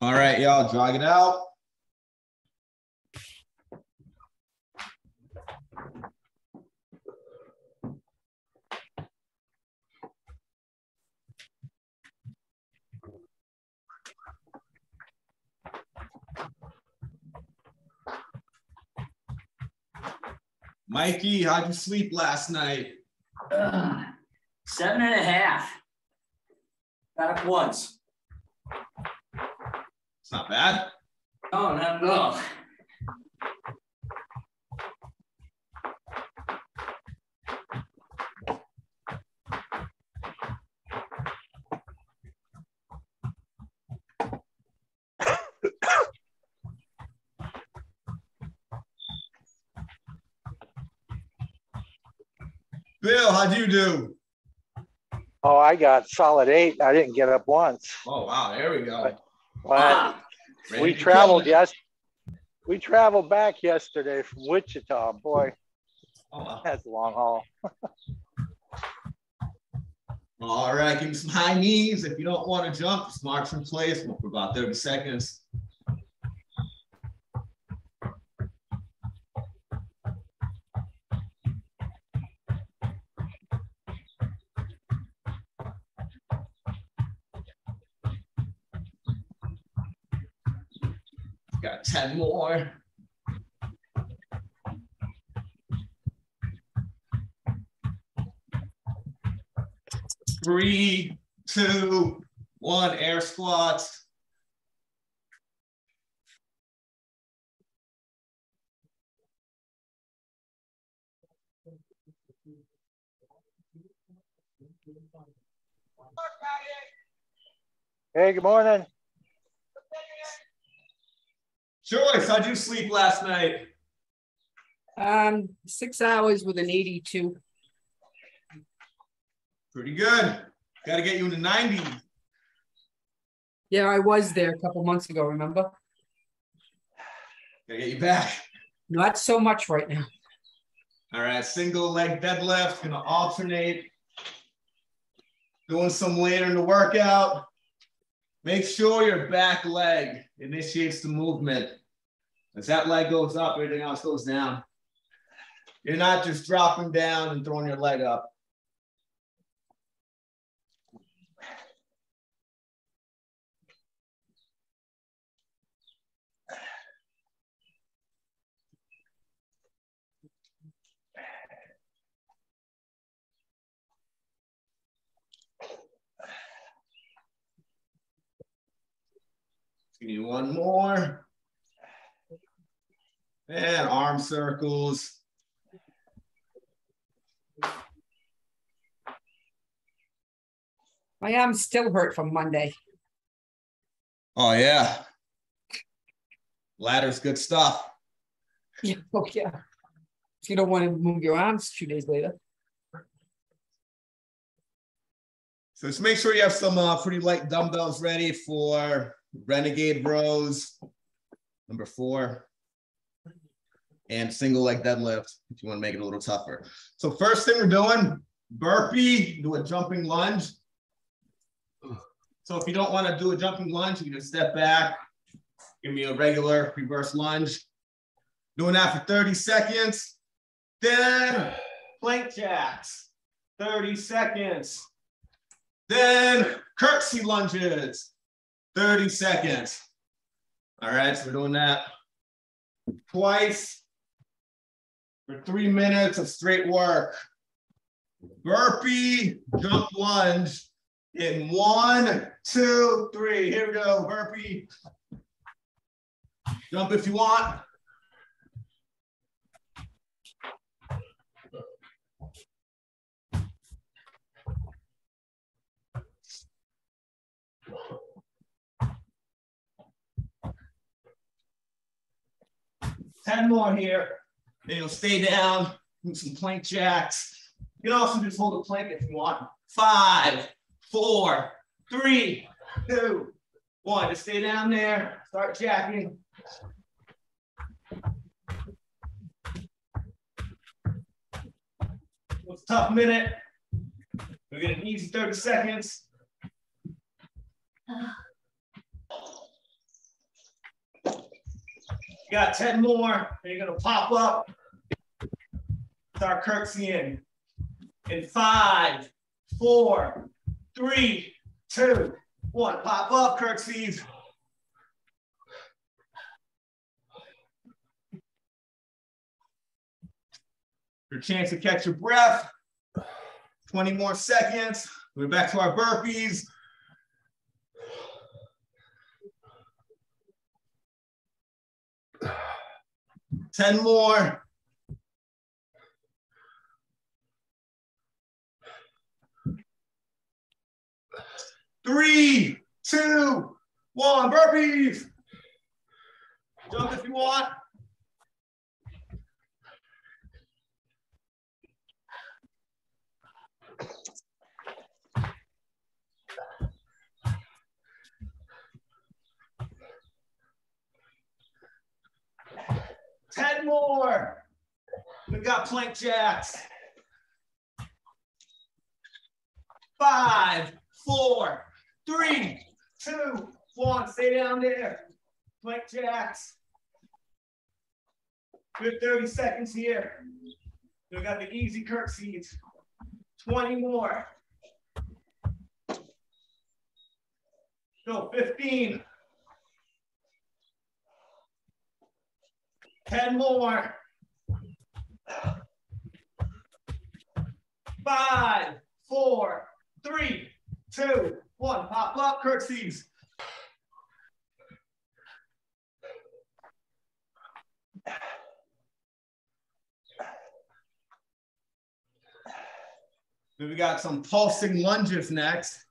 All right, y'all, drag it out. Mikey, how'd you sleep last night? 7.5. Got up once. It's not bad. Oh, not at all. Bill, how'd you do? Oh, I got solid 8. I didn't get up once. Oh, wow. There we go. But we traveled, yes. We traveled back yesterday from Wichita. Boy, oh, wow. That's a long haul. All right. Give me some high knees. If you don't want to jump, just march in place. We'll for about 30 seconds. Got 10 more. Three, two, one, air squats. Hey, good morning. Joyce, how'd you sleep last night? 6 hours with an 82. Pretty good. Got to get you in the 90s. Yeah, I was there a couple months ago, remember? Got to get you back. Not so much right now. All right, single leg deadlift. Going to alternate. Doing some later in the workout. Make sure your back leg initiates the movement. As that leg goes up, everything else goes down. You're not just dropping down and throwing your leg up. Give me one more. And arm circles. My arm's still hurt from Monday. Oh, yeah. Ladder's good stuff. Yeah, oh, yeah. If you don't want to move your arms 2 days later. So just make sure you have some pretty light dumbbells ready for Renegade rows, number 4, and single leg deadlift if you want to make it a little tougher. So first thing we're doing, burpee, do a jumping lunge. So if you don't want to do a jumping lunge, you can just step back, give me a regular reverse lunge. Doing that for 30 seconds. Then plank jacks, 30 seconds. Then curtsy lunges, 30 seconds. All right, so we're doing that twice for 3 minutes of straight work. Burpee, jump lunge in 1, 2, 3. Here we go, burpee. Jump if you want. Ten more here, then you'll stay down, do some plank jacks. You can also just hold a plank if you want. 5, 4, 3, 2, 1. Just stay down there, start jacking. It's a tough minute. We're gonna need 30 seconds. You got 10 more, and you're gonna pop up. Start curtsying in 5, 4, 3, 2, 1. Pop up, curtsies. Your chance to catch your breath. 20 more seconds. We're back to our burpees. Ten more. 3, 2, 1, burpees. Jump if you want. Ten more. We got plank jacks. 5, 4, 3, 2, 1. Stay down there. Plank jacks. Good 30 seconds here. We got the easy curtsies. 20 more. Go, 15. 10 more. 5, 4, 3, 2, 1. Pop up, curtsies. Then we got some pulsing lunges next.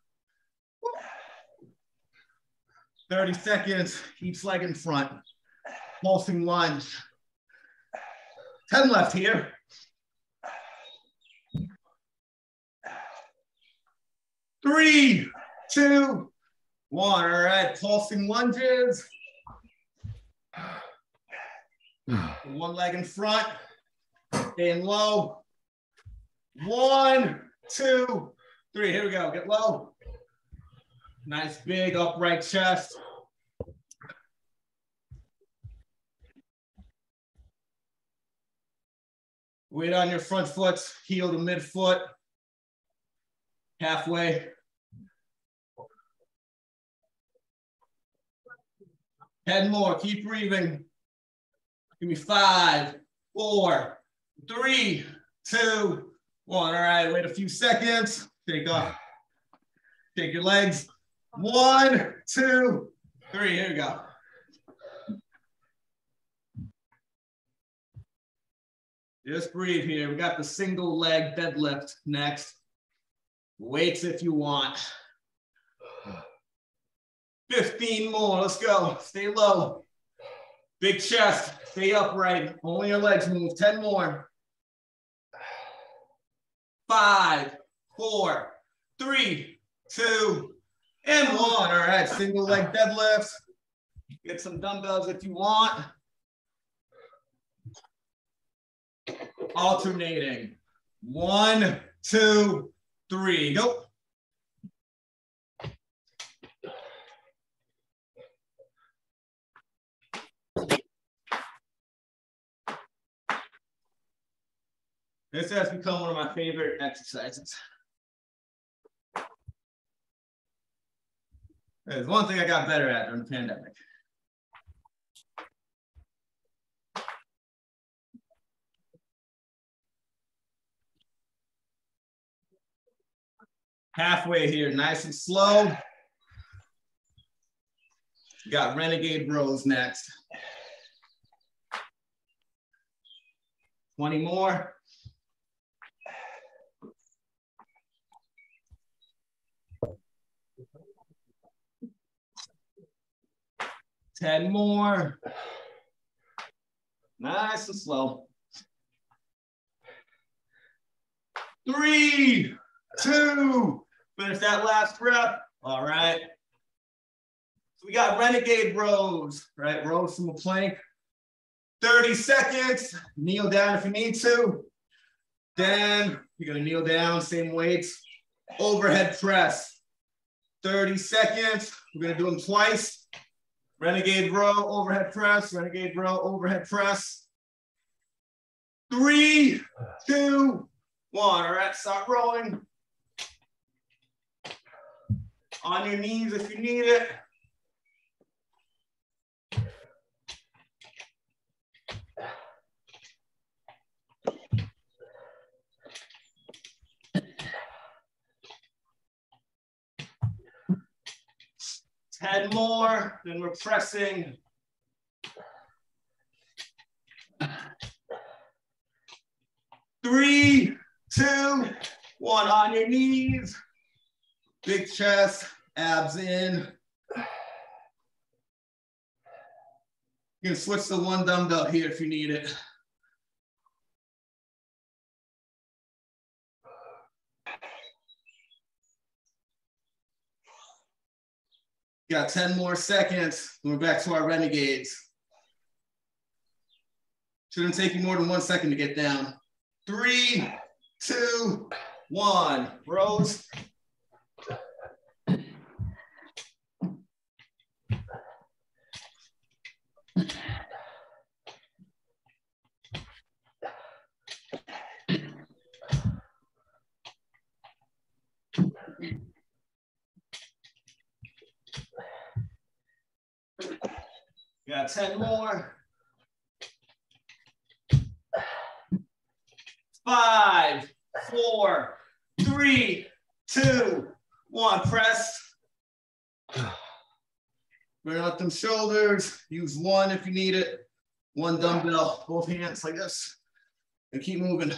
30 seconds, each leg in front. Pulsing lunge. 10 left here. 3, 2, 1. All right, pulsing lunges. One leg in front, staying low. 1, 2, 3. Here we go. Get low. Nice big upright chest. Weight on your front foot, heel to midfoot, halfway. 10 more, keep breathing. Give me 5, 4, 3, 2, 1. All right, wait a few seconds. Take off, take your legs. 1, 2, 3, here we go. Just breathe here. We got the single leg deadlift next. Weights if you want. 15 more, let's go. Stay low. Big chest, stay upright. Only your legs move, 10 more. 5, 4, 3, 2, and 1. All right, single leg deadlifts. Get some dumbbells if you want. Alternating. 1, 2, 3. Go. This has become one of my favorite exercises. There's one thing I got better at during the pandemic. Halfway here, nice and slow. We got Renegade Rows next. 20 more. 10 more. Nice and slow. 3, 2, finish that last rep. All right. So we got Renegade Rows, right? Rows from a plank. 30 seconds. Kneel down if you need to. Then you're going to kneel down, same weights. Overhead press. 30 seconds. We're going to do them twice. Renegade row, overhead press, renegade row, overhead press. 3, 2, 1. All right, start rolling. On your knees if you need it. Head more than we're pressing. Three, two, one. On your knees. Big chest, abs in. You can switch to one dumbbell here if you need it. Got 10 more seconds. We're back to our renegades. Shouldn't take you more than 1 second to get down. 3, 2, 1. Rows. Got 10 more. 5, 4, 3, 2, 1. Press. Burn out them shoulders. Use one if you need it. One dumbbell, both hands like this. And keep moving.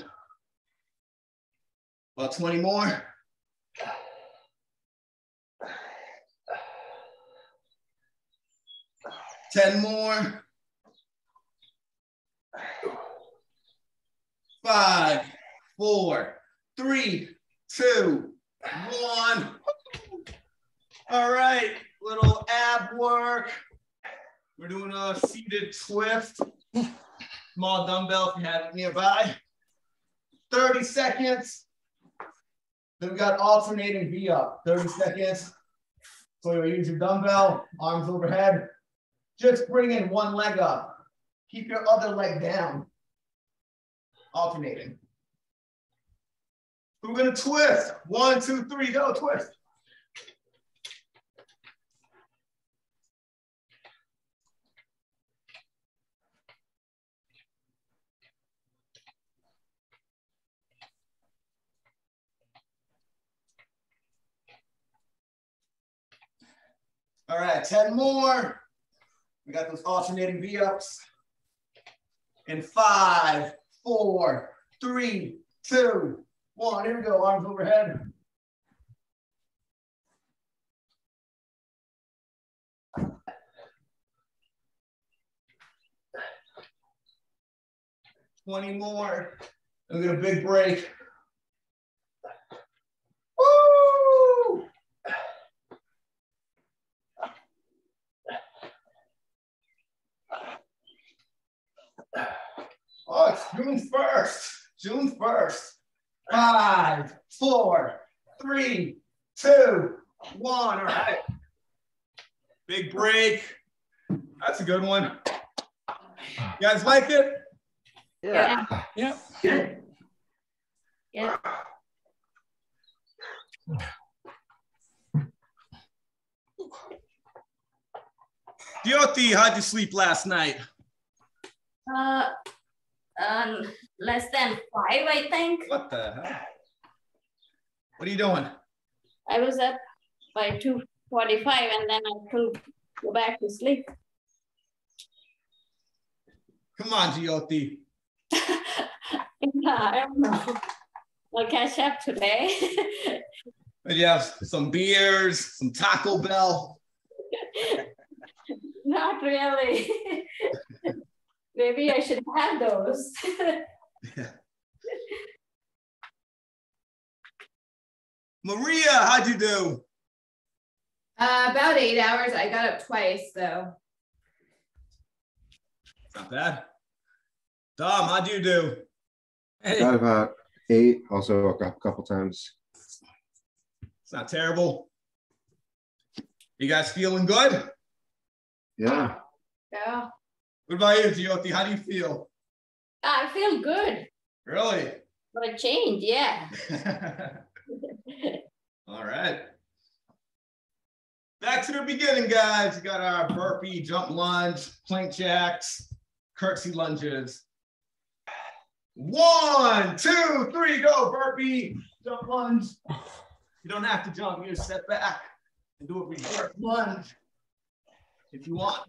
About 20 more. 10 more. 5, 4, 3, 2, 1. All right, little ab work. We're doing a seated twist. Small dumbbell if you have it nearby. 30 seconds. Then we got alternating V up. 30 seconds. So you'll use your dumbbell, arms overhead. Just bring in one leg up. Keep your other leg down. Alternating. We're gonna twist. 1, 2, 3, go, twist. All right, 10 more. We got those alternating V-ups. In 5, 4, 3, 2, 1. Here we go, arms overhead. Twenty more. We got a big break. Woo! Oh, it's June 1st. June 1st. 5, 4, 3, 2, 1. All right. Big break. That's a good one. You guys like it? Yeah. Yeah. Yeah. Yeah. Jyoti, how'd you sleep last night? Less than 5, I think. What the hell? What are you doing? I was up by 2:45 and then I couldn't go back to sleep. Come on, Jyoti. I don't know. I'll catch up today. But you have some beers, some Taco Bell. Not really. Maybe I should have those. Yeah. Maria, how'd you do? About 8 hours. I got up twice, so. Not bad. Dom, how'd you do? Hey. Got about 8, also a couple times. It's not terrible. You guys feeling good? Yeah. Yeah. What about you, Jyoti? How do you feel? I feel good. Really? For a change, yeah. All right. Back to the beginning, guys. We got our burpee, jump lunge, plank jacks, curtsy lunges. 1, 2, 3, go. Burpee, jump lunge. You don't have to jump. You just step back and do a reverse lunge if you want.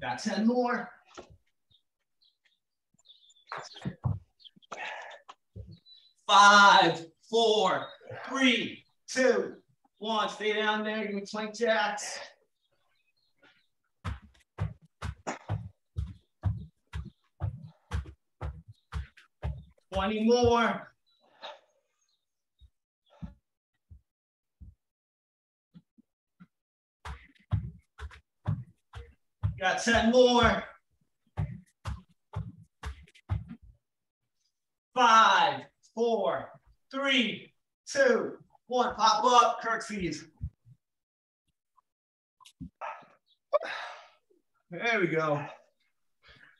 Got 10 more. Five, four, three, two, one. Stay down there. Give me plank jacks. Twenty more. Got 10 more. 5, 4, 3, 2, 1. Pop up, curtsies. There we go.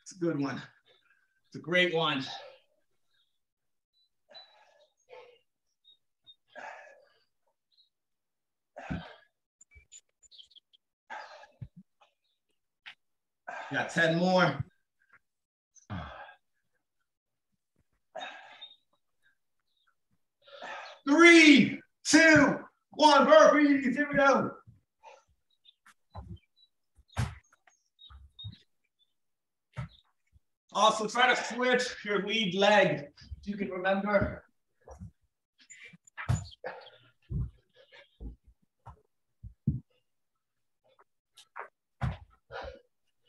It's a good one. It's a great one. Got 10 more. 3, 2, 1, burpees. Here we go. Also, try to switch your lead leg if you can remember.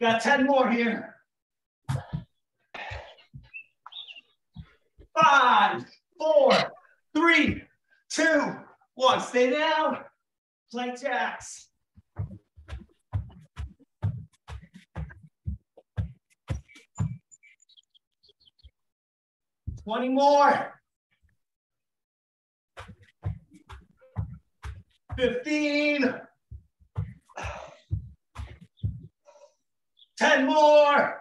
Got 10 more here. 5, 4, 3, 2, 1. Stay down. Plank jacks. Twenty more. 15. 10 more.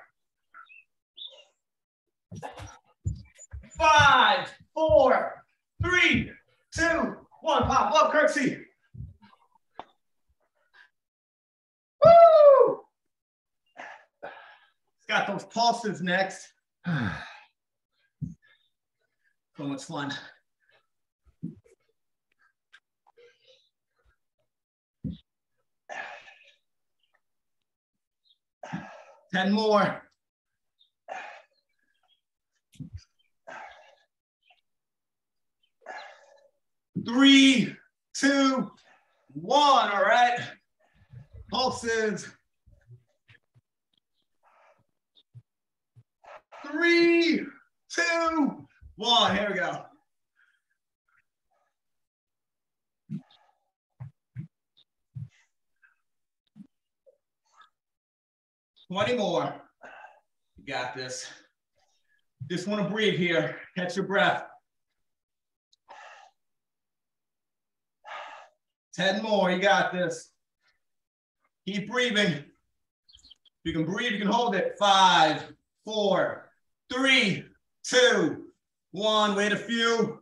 5, 4, 3, 2, 1. Pop up, curtsy. Woo! It's got those pulses next. So much fun. Ten more. 3, 2, 1. All right. Pulses. 3, 2, 1. Here we go. Twenty more. You got this. Just want to breathe here. Catch your breath. 10 more. You got this. Keep breathing. If you can breathe, you can hold it. 5, 4, 3, 2, 1. Wait a few.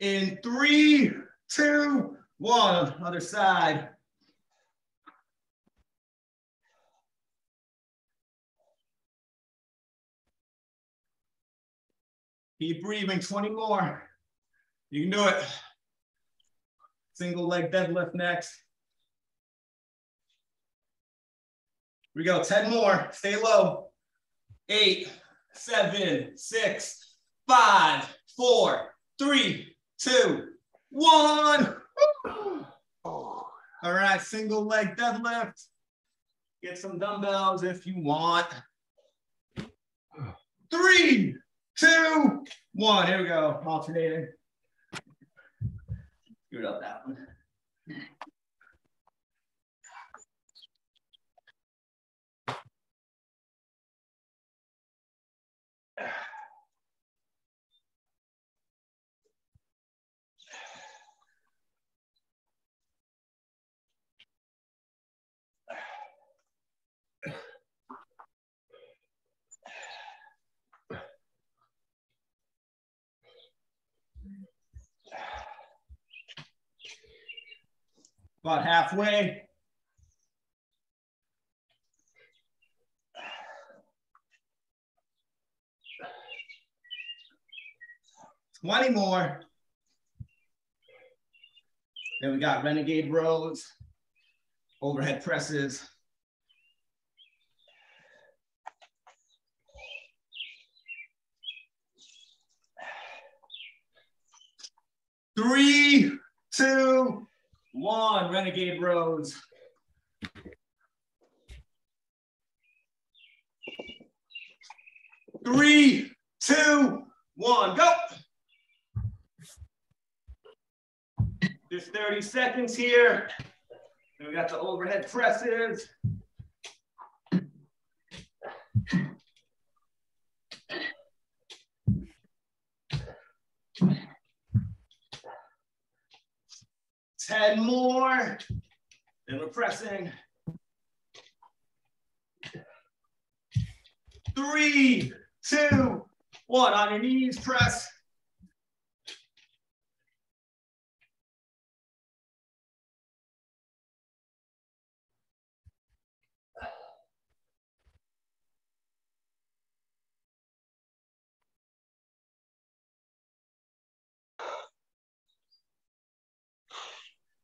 In 3, 2, 1. Other side. 20 more. You can do it. Single leg deadlift next. Here we go. 10 more. Stay low. 8, 7, 6, 5, 4, 3, 2, 1. Woo! All right. Single leg deadlift. Get some dumbbells if you want. 3, 2, 1, here we go, alternating. Screwed up that one. about halfway. One more. Then we got renegade rows, overhead presses. Three, two, one, renegade rows. Three, two, one, go. Just 30 seconds here. Then we got the overhead presses. Ten more. Then we're pressing. 3, 2, 1. On your knees, press.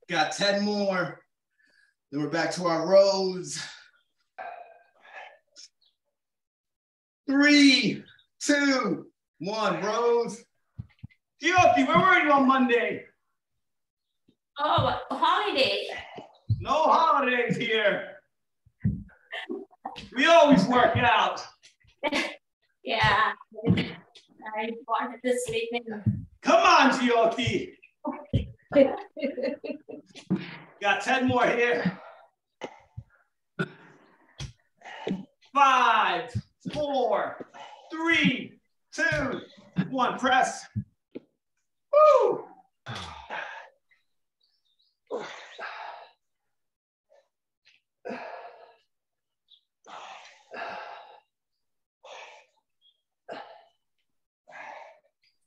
Got 10 more. Then we're back to our rows. 3, 2, 1, rows. Yoki, where were you on Monday? Oh, holiday. No holidays here. We always work out. Yeah, I wanted to sleep in. Come on, Yoki. Got 10 more here. 5, 4, 3, 2, 1. Press. Woo!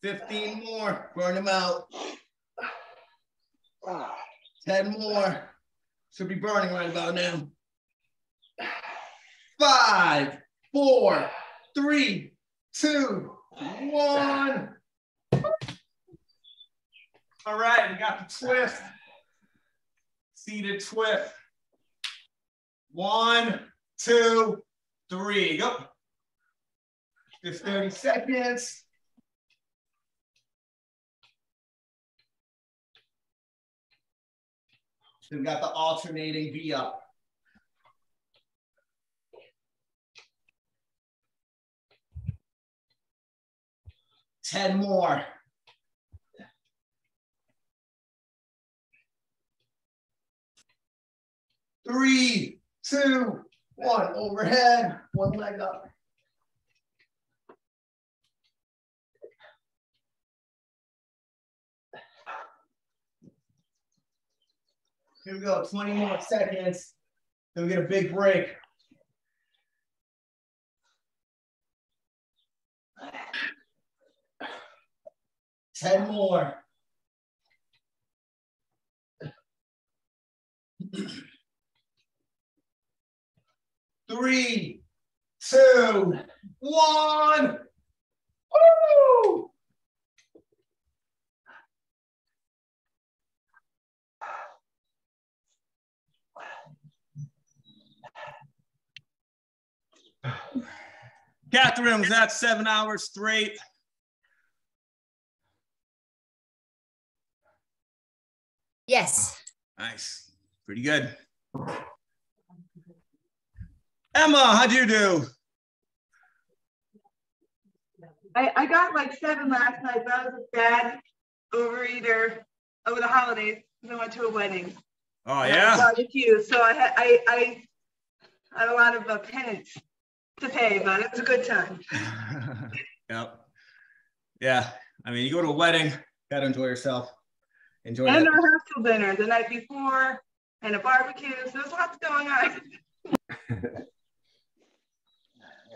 Fifteen more. Burn them out. 10 more. Should be burning right about now. 5, 4, 3, 2, 1. All right, we got the twist. Seated twist. 1, 2, 3. Go. Just 30 seconds. We've got the alternating V up. Ten more. 3, 2, 1. Overhead, one leg up. 20 more seconds. Then we get a big break. Ten more. 3, 2, 1. Woo! Catherine was at 7 hours straight. Yes. Nice. Pretty good. Emma, how'd you do? I got like 7 last night, but I was a bad overeater over the holidays because I went to a wedding. Oh, yeah? So I had a lot of penance to pay, but it was a good time. Yep. Yeah. I mean, you go to a wedding, gotta enjoy yourself. Enjoy. And a rehearsal dinner the night before, and a barbecue. So there's lots going on.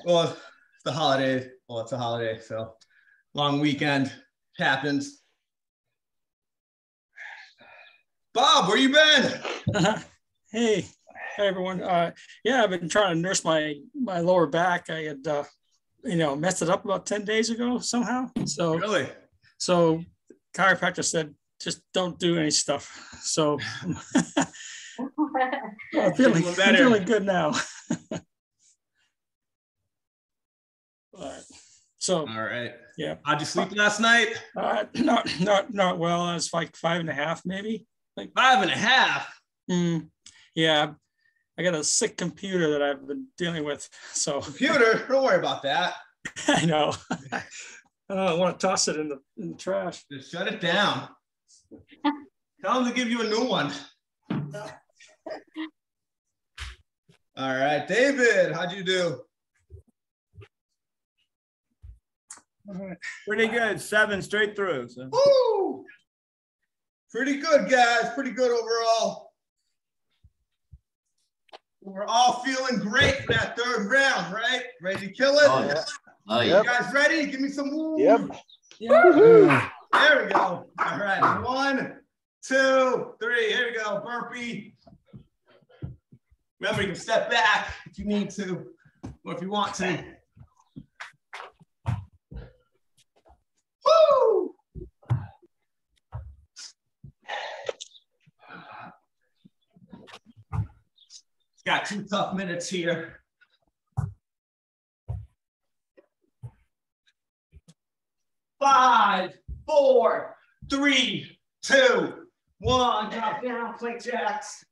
Well, it's the holidays. Well, it's a holiday, so long weekend happens. Bob, where you been? Hey, hi everyone. Yeah, I've been trying to nurse my lower back. I had, messed it up about 10 days ago somehow. So really, so chiropractor said just don't do any stuff. So I'm feeling good now. All right. Yeah. How'd you sleep last night? Not well. I was like 5.5 maybe. Like 5.5. Yeah, I got a sick computer that I've been dealing with. So computer, don't worry about that. I know. I want to toss it in the trash. Just shut it down. Tell them to give you a new one. All right, David, how'd you do? Pretty good. 7 straight through. So. Woo! Pretty good, guys. Pretty good overall. We're all feeling great for that third round, right? Ready to kill it? Oh, yeah. You guys ready? Give me some woo. Yep. There we go. All right. 1, 2, 3. Here we go. Burpee. Remember, you can step back if you need to or if you want to. Woo! Got 2 tough minutes here. Five, 4, 3, 2, 1. Drop down, plate jacks.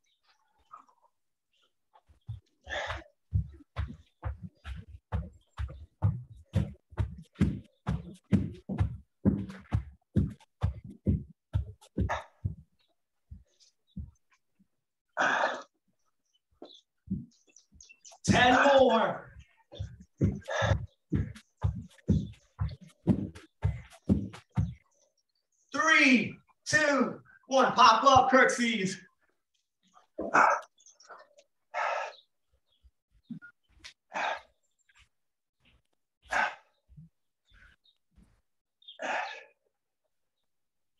And more. Three, 2, 1. Pop up, curtsies.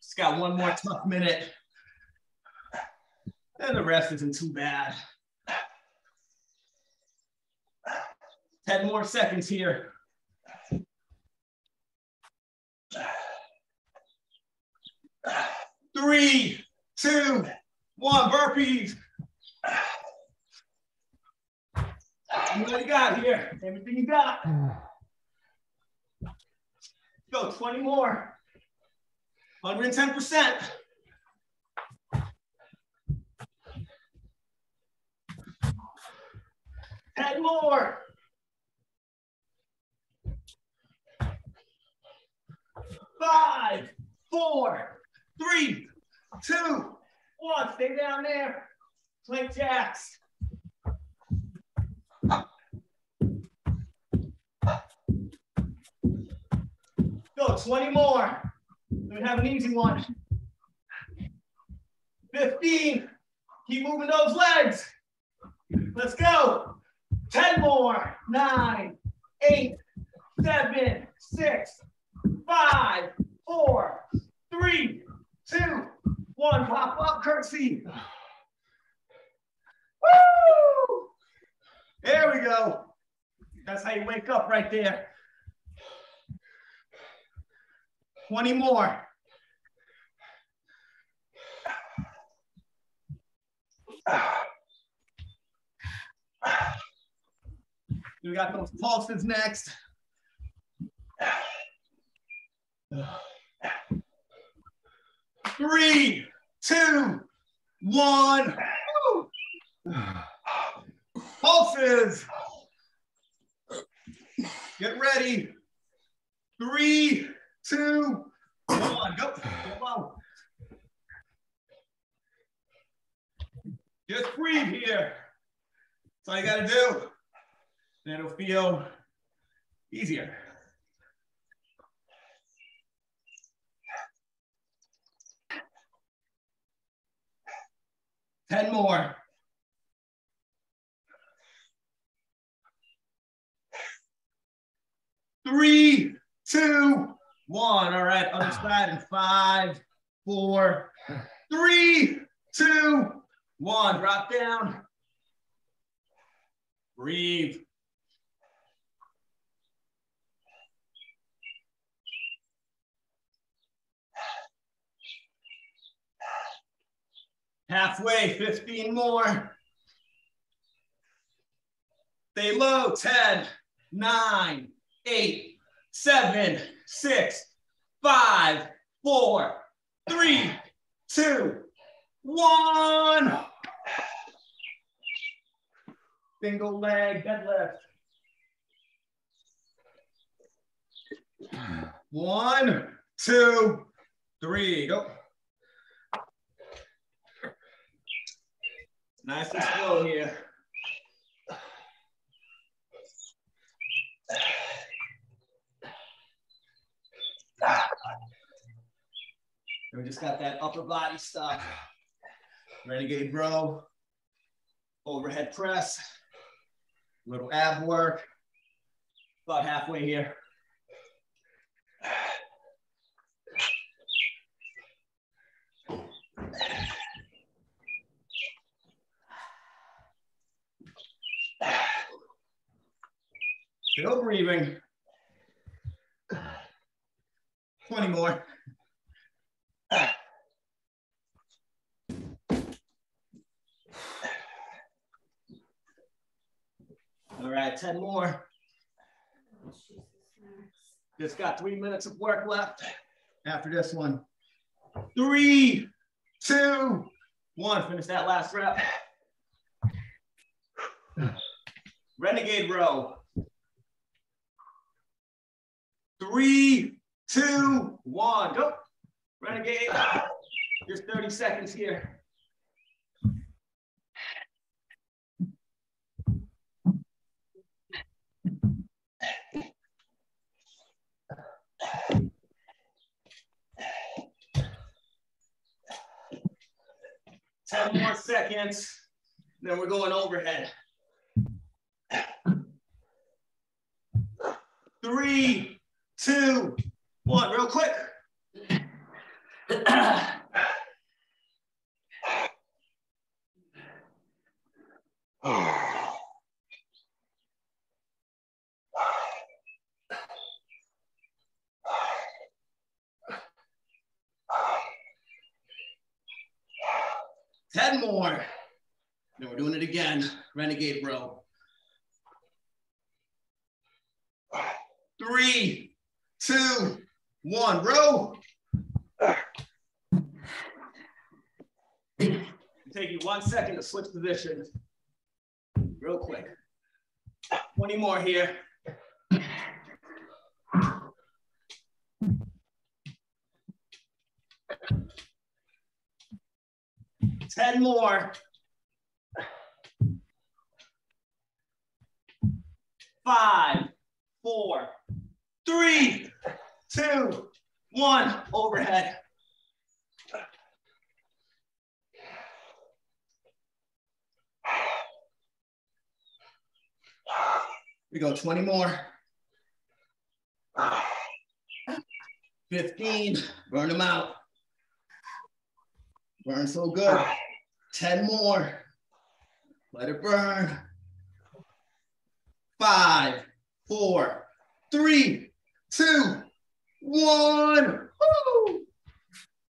Just got 1 more tough minute. And the rest isn't too bad. 10 more seconds here. Three, 2, 1, burpees. What you got here? Everything you got. Go 20 more. 110%. And more. 5, 4, 3, 2, 1. Stay down there. Plank jacks. Go 20 more. We have an easy one. 15. Keep moving those legs. Let's go. 10 more. 9, 8, 7, 6. 5, 4, 3, 2, 1. Pop up, curtsy. Woo! There we go. That's how you wake up right there. 20 more. We got those pulses next. Three, 2, 1. Woo. Pulses. Get ready. 3, 2, 1. Go. Come on. Just breathe here. That's all you gotta do. And it'll feel easier. Ten more. Three, 2, 1. All right, other side in 5, 4, 3, two, one. Drop down. Breathe. Halfway, 15 more. Stay low, 10, 9, 8, 7, 6, 5, 4, 3, 2, 1. Single leg deadlift. 1, 2, 3, go. Nice and slow here. We just got that upper body stuff. Renegade row, overhead press, little ab work. About halfway here. Still breathing. 20 more. All right, 10 more. Just got 3 minutes of work left after this one. 3, 2, 1. Finish that last rep. Renegade row. 3, 2, 1. Go. Renegade. Just 30 seconds here. More seconds, then we're going overhead. 3, 2, 1, real quick. Renegade row. 3, 2, 1, row. It'll take you 1 second to switch positions. Real quick. 20 more here. Ten more. 5, 4, 3, 2, 1, overhead. We go 20 more. 15, burn them out. Burn so good. 10 more, let it burn. 5, 4, 3, 2, 1. Woo!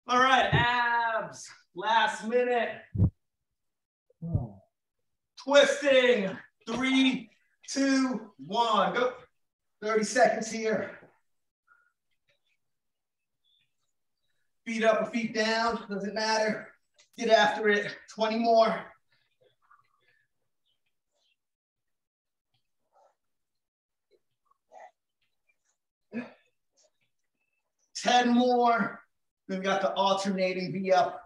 All right, abs, last minute. Twisting, 3, 2, 1, go. 30 seconds here. Feet up or feet down, doesn't matter. Get after it, 20 more. 10 more. Then we got the alternating V up.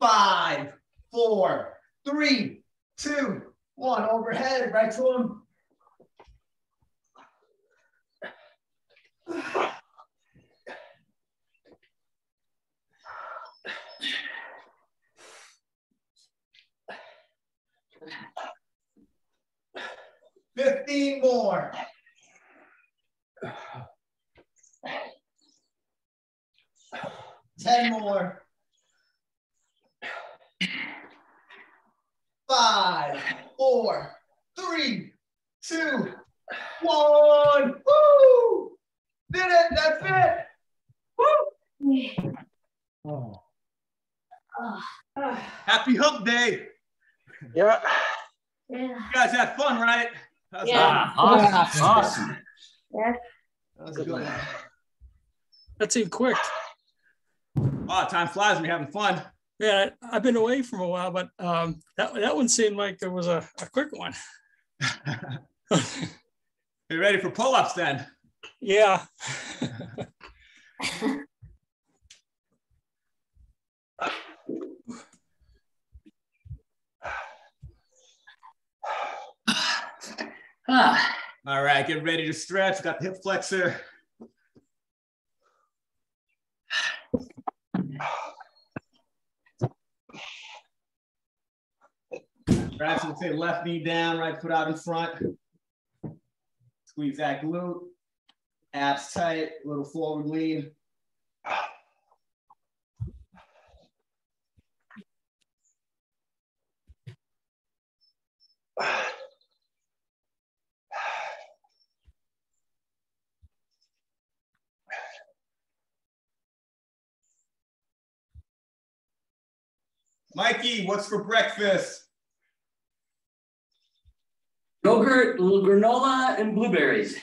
5, 4, 3, 2, 1. Overhead, right to him. Fifteen more. 10 more. 5, 4, 3, 2, 1. Woo! Did it. That's it. Woo! Oh. Happy hump day. Yeah. You guys had fun, right? That yeah. Awesome. Awesome. Yeah. That was good. That's even quick. Wow, time flies when you're having fun. Yeah, I've been away for a while, but that one seemed like there was a quick one. You ready for pull-ups then? Yeah. All right, get ready to stretch. Got the hip flexor. Right, so let's say left knee down, right foot out in front. Squeeze that glute. Abs tight, a little forward lean. Mikey, what's for breakfast? Yogurt, granola, and blueberries.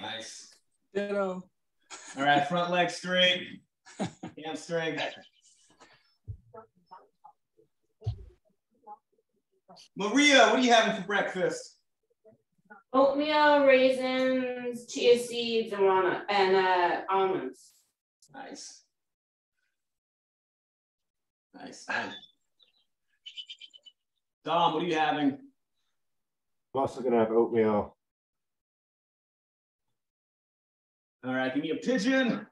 Nice. Ditto. All right, front leg straight, hamstring. Maria, what are you having for breakfast? Oatmeal, raisins, chia seeds, and almonds. Nice. Nice. Dom, what are you having? I'm also going to have oatmeal. All right, give me a pigeon.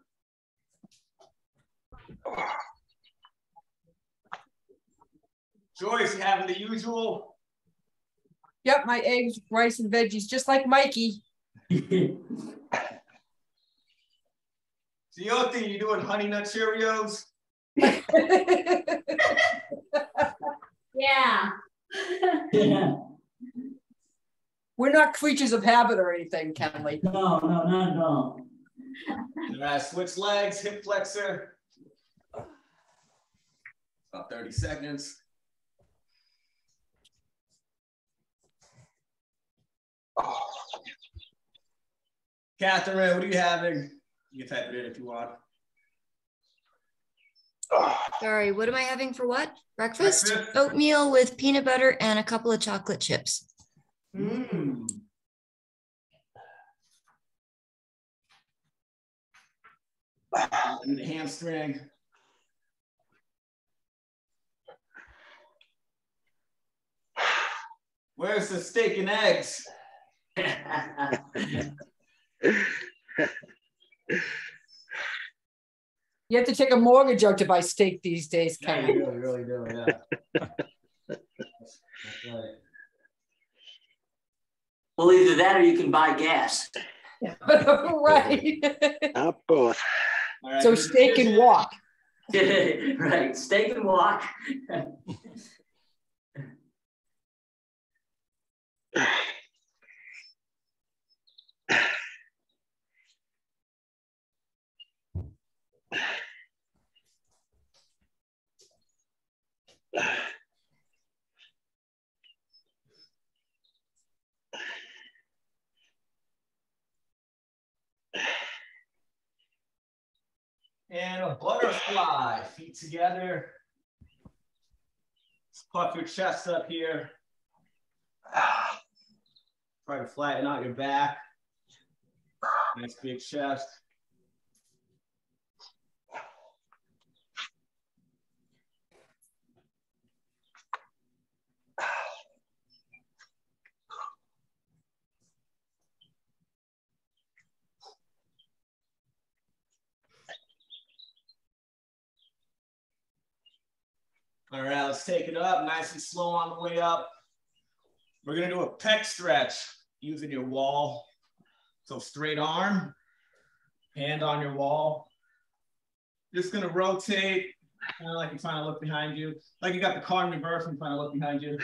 Joyce, you having the usual? Yep, my eggs, rice, and veggies, just like Mikey. Ciotti, you doing honey nut Cheerios? Yeah. Yeah. We're not creatures of habit or anything, can we? No, no, not at all. All right, switch legs, hip flexor. About 30 seconds. Oh. Catherine, what are you having? You can type it in if you want. Oh. Sorry, what am I having for what? Breakfast? Oatmeal with peanut butter and a couple of chocolate chips. Mm. And the hamstring. Where's the steak and eggs? You have to take a mortgage out to buy steak these days, Ken. You really do, yeah. That's right. Well, either that or you can buy gas. Right. Not both. Right, so steak and walk. Right, steak and walk. And a butterfly, feet together. Just puff your chest up here. Try to flatten out your back. Nice big chest. All right, let's take it up nice and slow on the way up. We're gonna do a pec stretch using your wall. So straight arm, hand on your wall. Just gonna rotate Kind of like you're trying to look behind you. Like you got the car in reverse and trying to look behind you.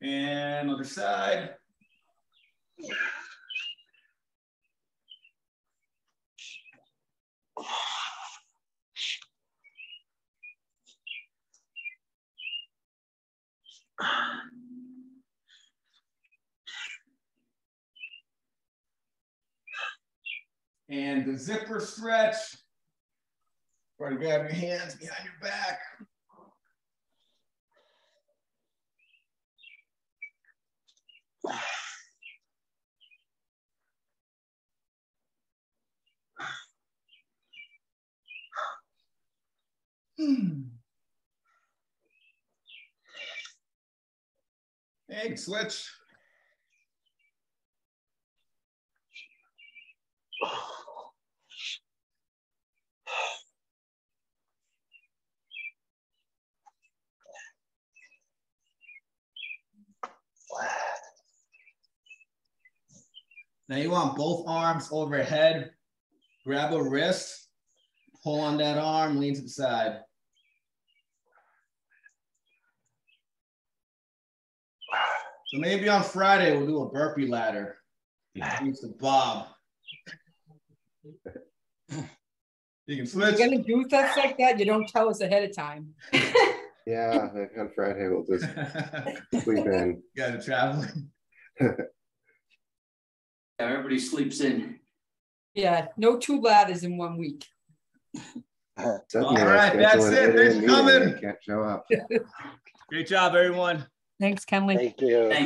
And other side. And the zipper stretch. Try to grab your hands behind your back. Egg switch. Now you want both arms overhead. Grab a wrist, pull on that arm, lean to the side. So maybe on Friday, we'll do a burpee ladder. It's the bob. You can switch. You're going to do stuff like that? You don't tell us ahead of time. Yeah, on Friday, we'll just sleep in. You guys are traveling. Everybody sleeps in. Yeah, no two ladders in 1 week. All right, that's it. Thanks for coming. Can't show up. Great job, everyone. Thanks, Kenley. Thank you. Thanks.